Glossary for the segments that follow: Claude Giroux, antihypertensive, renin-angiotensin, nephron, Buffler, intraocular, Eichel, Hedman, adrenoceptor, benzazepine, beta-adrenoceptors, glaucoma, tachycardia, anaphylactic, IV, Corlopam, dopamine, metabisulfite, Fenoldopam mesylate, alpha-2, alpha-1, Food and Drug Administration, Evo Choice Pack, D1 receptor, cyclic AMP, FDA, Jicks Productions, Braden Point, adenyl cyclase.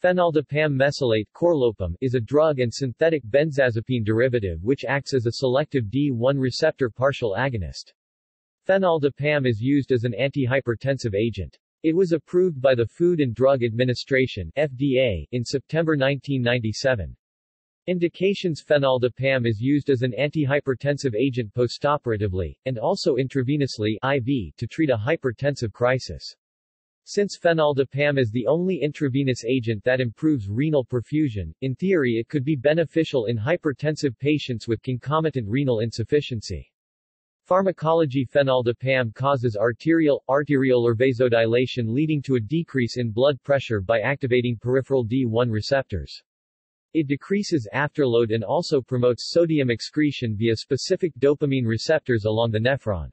Fenoldopam mesylate (Corlopam) is a drug and synthetic benzazepine derivative which acts as a selective D1 receptor partial agonist. Fenoldopam is used as an antihypertensive agent. It was approved by the Food and Drug Administration (FDA) in September 1997. Indications: Fenoldopam is used as an antihypertensive agent postoperatively, and also intravenously (IV) to treat a hypertensive crisis. Since fenoldopam is the only intravenous agent that improves renal perfusion, in theory it could be beneficial in hypertensive patients with concomitant renal insufficiency. Pharmacology: Fenoldopam causes arterial vasodilation, leading to a decrease in blood pressure by activating peripheral D1 receptors. It decreases afterload and also promotes sodium excretion via specific dopamine receptors along the nephron.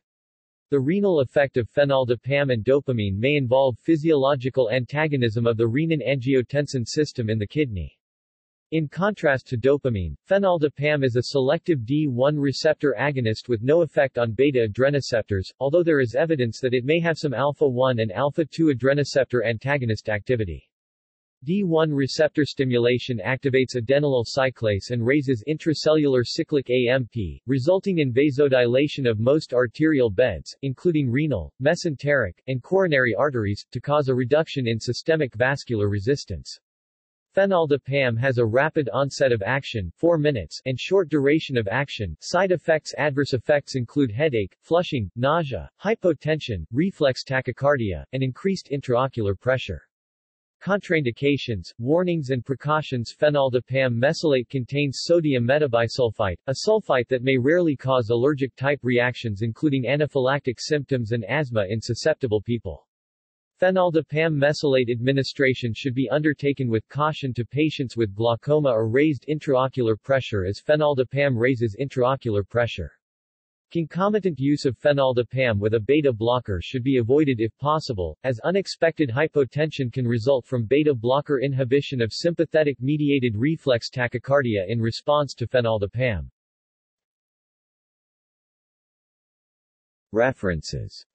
The renal effect of fenoldopam and dopamine may involve physiological antagonism of the renin-angiotensin system in the kidney. In contrast to dopamine, fenoldopam is a selective D1 receptor agonist with no effect on beta-adrenoceptors, although there is evidence that it may have some alpha-1 and alpha-2 adrenoceptor antagonist activity. D1 receptor stimulation activates adenyl cyclase and raises intracellular cyclic AMP, resulting in vasodilation of most arterial beds, including renal, mesenteric, and coronary arteries, to cause a reduction in systemic vascular resistance. Fenoldopam has a rapid onset of action, 4 minutes, and short duration of action. Side effects: adverse effects include headache, flushing, nausea, hypotension, reflex tachycardia, and increased intraocular pressure. Contraindications, warnings and precautions: Fenoldopam mesylate contains sodium metabisulfite, a sulfite that may rarely cause allergic-type reactions including anaphylactic symptoms and asthma in susceptible people. Fenoldopam mesylate administration should be undertaken with caution to patients with glaucoma or raised intraocular pressure, as fenoldopam raises intraocular pressure. Concomitant use of fenoldopam with a beta blocker should be avoided if possible, as unexpected hypotension can result from beta blocker inhibition of sympathetic-mediated reflex tachycardia in response to fenoldopam. References